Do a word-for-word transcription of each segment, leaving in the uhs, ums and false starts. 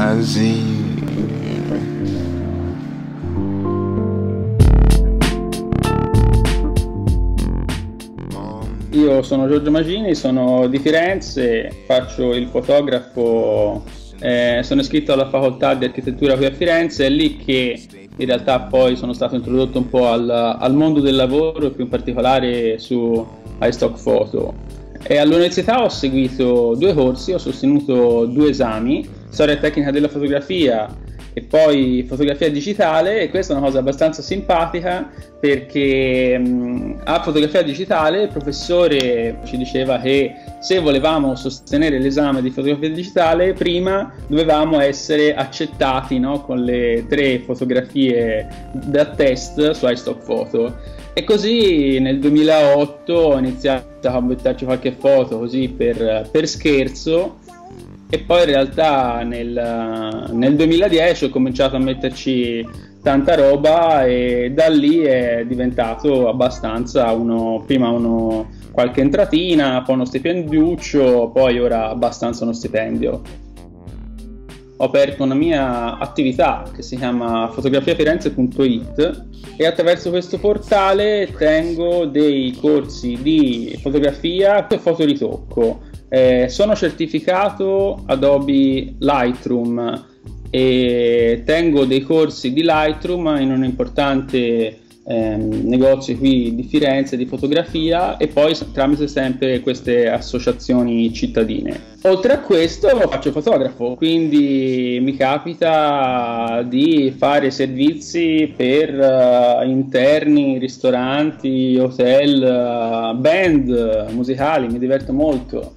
así. Io sono Giorgio Magini, sono di Firenze, faccio il fotografo, eh, sono iscritto alla facoltà di architettura qui a Firenze, è lì che in realtà poi sono stato introdotto un po' al, al mondo del lavoro e più in particolare su iStockphoto. E all'università ho seguito due corsi, ho sostenuto due esami, storia e tecnica della fotografia e poi fotografia digitale, e questa è una cosa abbastanza simpatica perché mh, a fotografia digitale il professore ci diceva che se volevamo sostenere l'esame di fotografia digitale prima dovevamo essere accettati, no? Con le tre fotografie da test su iStockphoto, e così nel duemilaotto ho iniziato a buttarci qualche foto così per, per scherzo. E poi in realtà nel, nel duemiladieci ho cominciato a metterci tanta roba e da lì è diventato abbastanza uno, prima uno, qualche entratina, poi uno stipendiuccio, poi ora abbastanza uno stipendio. Ho aperto una mia attività che si chiama fotografiafirenze punto it e attraverso questo portale tengo dei corsi di fotografia e fotoritocco. Eh, sono certificato Adobe Lightroom e tengo dei corsi di Lightroom in un importante ehm, negozio qui di Firenze di fotografia e poi tramite sempre queste associazioni cittadine. Oltre a questo faccio fotografo, quindi mi capita di fare servizi per uh, interni, ristoranti, hotel, uh, band musicali, mi diverto molto.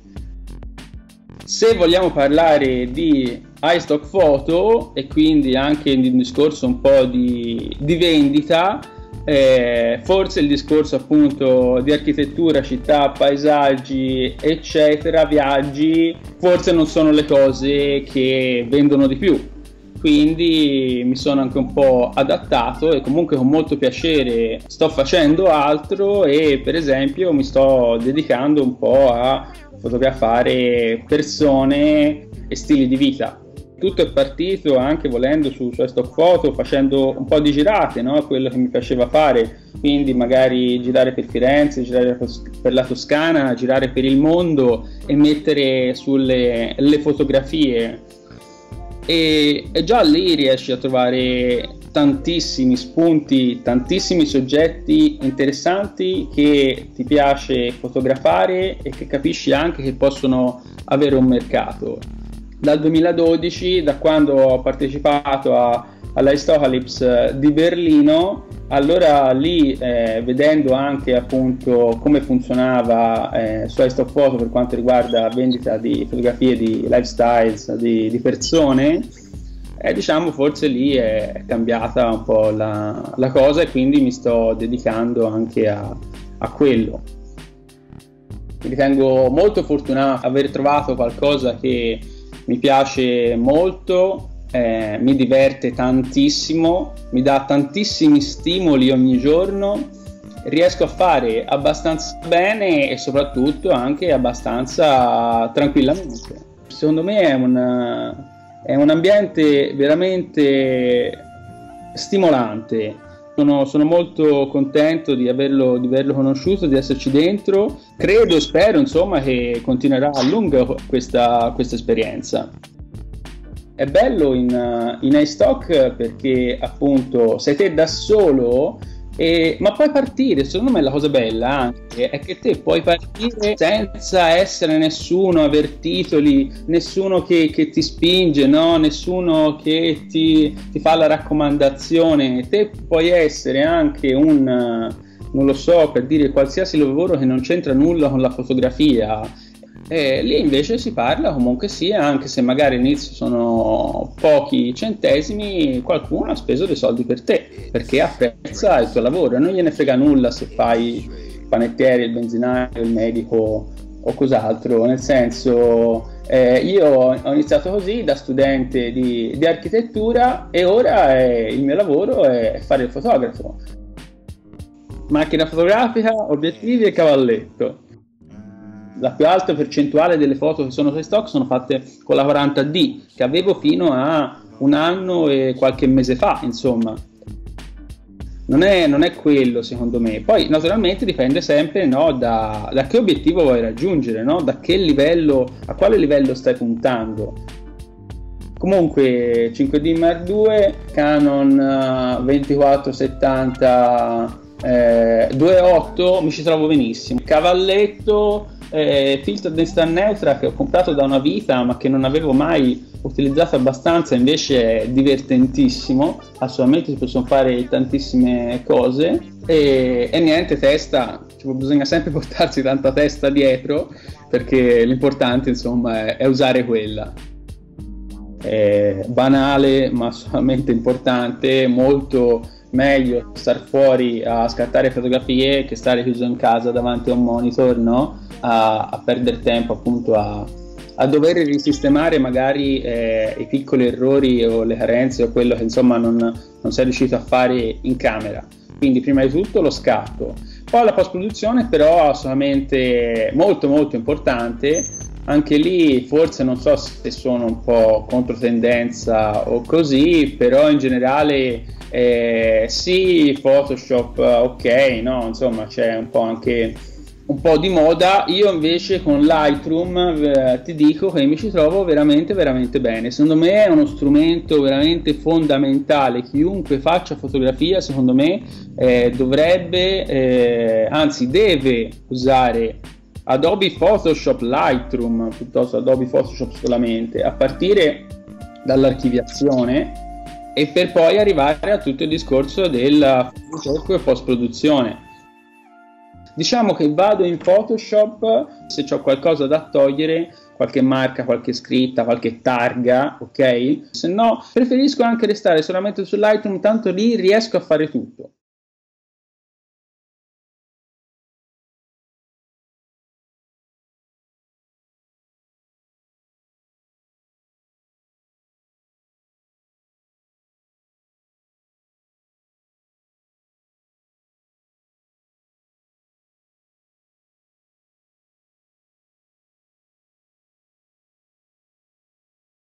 Se vogliamo parlare di iStockphoto e quindi anche di un discorso un po' di, di vendita, eh, forse il discorso appunto di architettura, città, paesaggi, eccetera, viaggi, forse non sono le cose che vendono di più. Quindi mi sono anche un po' adattato e comunque con molto piacere sto facendo altro e per esempio mi sto dedicando un po' a fotografare persone e stili di vita. Tutto è partito anche volendo su, su iStockphoto facendo un po' di girate, no? Quello che mi piaceva fare, quindi magari girare per Firenze, girare per la Toscana, girare per il mondo e mettere sulle le fotografie. E, e già lì riesci a trovare tantissimi spunti, tantissimi soggetti interessanti che ti piace fotografare e che capisci anche che possono avere un mercato. Dal duemiladodici, da quando ho partecipato a, all'Istocalypse di Berlino, allora lì eh, vedendo anche appunto come funzionava eh, su iStockphoto per quanto riguarda vendita di fotografie, di lifestyles, di, di persone, eh, diciamo forse lì è cambiata un po' la, la cosa e quindi mi sto dedicando anche a, a quello. Mi ritengo molto fortunato aver trovato qualcosa che mi piace molto. Eh, mi diverte tantissimo, mi dà tantissimi stimoli ogni giorno, riesco a fare abbastanza bene e soprattutto anche abbastanza tranquillamente. Secondo me è, una, è un ambiente veramente stimolante. Sono, sono molto contento di averlo, di averlo conosciuto, di esserci dentro. Credo e spero insomma che continuerà a lungo questa, questa esperienza. È bello in, in iStock perché appunto sei te da solo, e, ma puoi partire, secondo me la cosa bella anche è che te puoi partire senza essere nessuno, aver titoli, nessuno che, che ti spinge, no? Nessuno che ti, ti fa la raccomandazione, te puoi essere anche un, non lo so, per dire qualsiasi lavoro che non c'entra nulla con la fotografia. E lì invece si parla comunque sia, anche se magari all'inizio sono pochi centesimi, qualcuno ha speso dei soldi per te perché apprezza il tuo lavoro e non gliene frega nulla se fai il panettiere, il benzinaio, il medico o cos'altro. Nel senso, eh, io ho iniziato così da studente di, di architettura e ora è, il mio lavoro è fare il fotografo. Macchina fotografica, obiettivi e cavalletto. la più alta percentuale delle foto che sono su stock sono fatte con la quaranta D che avevo fino a un anno e qualche mese fa, insomma. Non è, non è quello, secondo me. Poi naturalmente dipende sempre, no, da, da che obiettivo vuoi raggiungere, no? Da che livello, a quale livello stai puntando. Comunque cinque D Mark due, Canon ventiquattro settanta eh, due virgola otto mi ci trovo benissimo. Cavalletto, eh, filtro densità neutra che ho comprato da una vita ma che non avevo mai utilizzato abbastanza, invece è divertentissimo, assolutamente si possono fare tantissime cose e, e niente, testa, cioè, bisogna sempre portarsi tanta testa dietro perché l'importante, insomma, è, è usare quella. È banale ma assolutamente importante, molto meglio star fuori a scattare fotografie che stare chiuso in casa davanti a un monitor, no? a, a perdere tempo, appunto, a a dover risistemare magari eh, i piccoli errori o le carenze o quello che, insomma, non, non sei riuscito a fare in camera. Quindi prima di tutto lo scatto, poi la post produzione però assolutamente molto molto importante, anche lì forse non so se sono un po' controtendenza o così, però in generale eh, sì, Photoshop ok, no, insomma c'è un po' anche un po' di moda. Io invece con Lightroom eh, ti dico che mi ci trovo veramente veramente bene. Secondo me è uno strumento veramente fondamentale, chiunque faccia fotografia secondo me eh, dovrebbe, eh, anzi deve usare Adobe Photoshop Lightroom piuttosto Adobe Photoshop solamente, a partire dall'archiviazione e per poi arrivare a tutto il discorso della Photoshop e post produzione. Diciamo che vado in Photoshop se ho qualcosa da togliere, qualche marca, qualche scritta, qualche targa, ok? Se no preferisco anche restare solamente su Lightroom, tanto lì riesco a fare tutto.